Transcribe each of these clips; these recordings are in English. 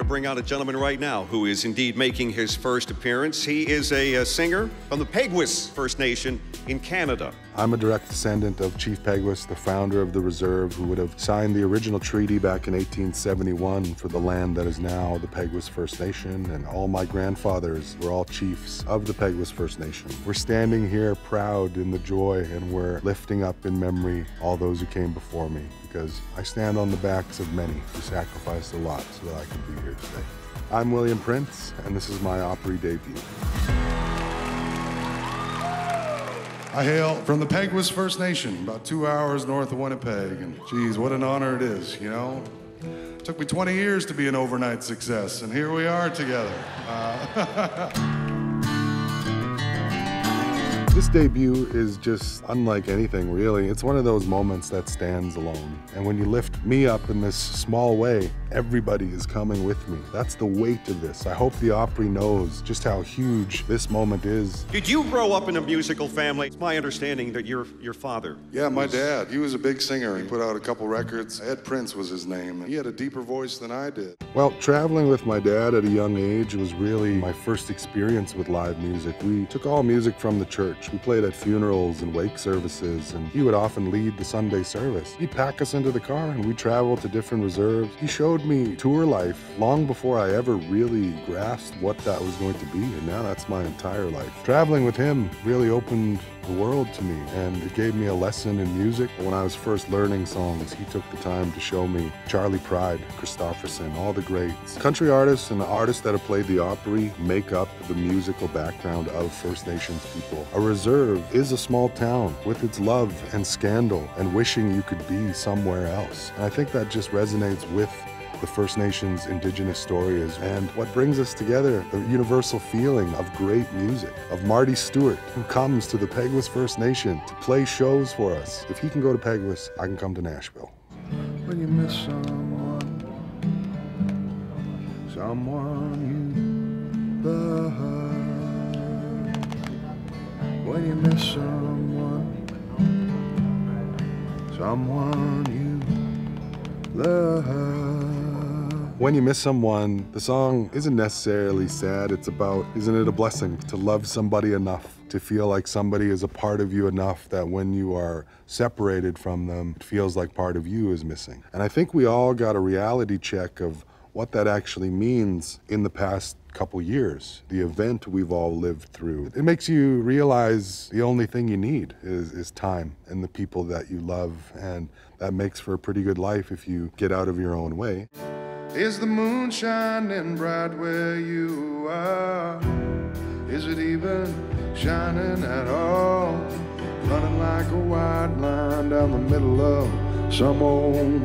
to bring out a gentleman right now who is indeed making his first appearance. He is a singer from the Peguis First Nation in Canada. I'm a direct descendant of Chief Peguis, the founder of the reserve, who would have signed the original treaty back in 1871 for the land that is now the Peguis First Nation, and all my grandfathers were all chiefs of the Peguis First Nation. We're standing here proud in the joy, and we're lifting up in memory all those who came before me, because I stand on the backs of many who sacrificed a lot so that I could be here today. I'm William Prince, and this is my Opry debut. I hail from the Peguis First Nation, about 2 hours north of Winnipeg, and geez, what an honor it is, you know? It took me 20 years to be an overnight success, and here we are together. This debut is just unlike anything, really. It's one of those moments that stands alone. And when you lift me up in this small way, everybody is coming with me. That's the weight of this. I hope the Opry knows just how huge this moment is. Did you grow up in a musical family? It's my understanding that your father... Yeah, my dad. He was a big singer. He put out a couple records. Ed Prince was his name. He had a deeper voice than I did. Well, traveling with my dad at a young age was really my first experience with live music. We took all music from the church. We played at funerals and wake services, and he would often lead the Sunday service. He'd pack us into the car, and we traveled to different reserves. He showed me tour life long before I ever really grasped what that was going to be, and now that's my entire life. Traveling with him really opened the world to me, and it gave me a lesson in music. When I was first learning songs, he took the time to show me Charlie Pride, Kristofferson, all the greats. Country artists and the artists that have played the Opry make up the musical background of First Nations people. A reserve is a small town with its love and scandal and wishing you could be somewhere else. And I think that just resonates with the First Nations Indigenous stories and what brings us together, the universal feeling of great music, of Marty Stuart, who comes to the Peguis First Nation to play shows for us. If he can go to Peguis, I can come to Nashville. When you miss someone, someone you love, when you miss someone, someone you love. When you miss someone, the song isn't necessarily sad. It's about, isn't it a blessing to love somebody enough, to feel like somebody is a part of you enough that when you are separated from them, it feels like part of you is missing. And I think we all got a reality check of what that actually means in the past couple years, the event we've all lived through. It makes you realize the only thing you need is time and the people that you love, and that makes for a pretty good life if you get out of your own way. Is the moon shining bright where you are? Is it even shining at all? Running like a white line down the middle of some old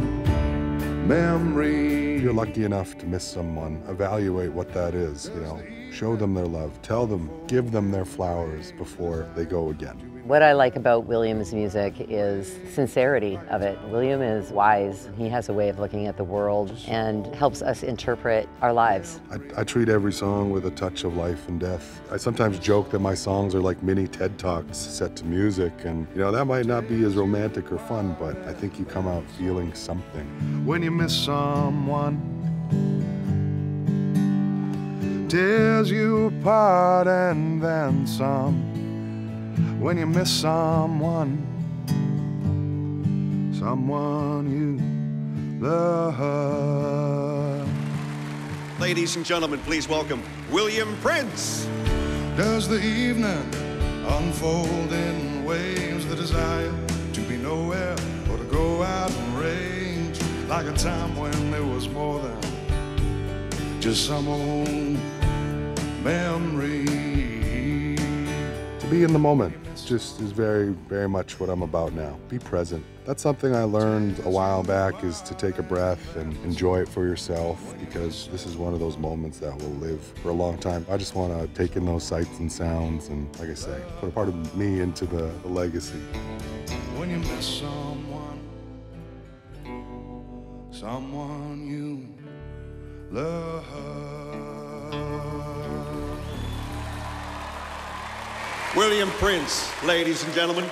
memory. If you're lucky enough to miss someone, evaluate what that is, you know. Show them their love, tell them, give them their flowers before they go again. What I like about William's music is sincerity of it. William is wise. He has a way of looking at the world and helps us interpret our lives. I treat every song with a touch of life and death. I sometimes joke that my songs are like mini TED Talks set to music, and you know, that might not be as romantic or fun, but I think you come out feeling something. When you miss someone, tears you apart and then some. When you miss someone, someone you love. Ladies and gentlemen, please welcome William Prince. Does the evening unfold in waves? The desire to be nowhere or to go out and rage, like a time when there was more than just some old memory. To be in the moment just is very, very much what I'm about now. Be present. That's something I learned a while back, is to take a breath and enjoy it for yourself, because this is one of those moments that will live for a long time. I just want to take in those sights and sounds and, like I say, put a part of me into the legacy. When you miss someone, someone you love. William Prince, ladies and gentlemen.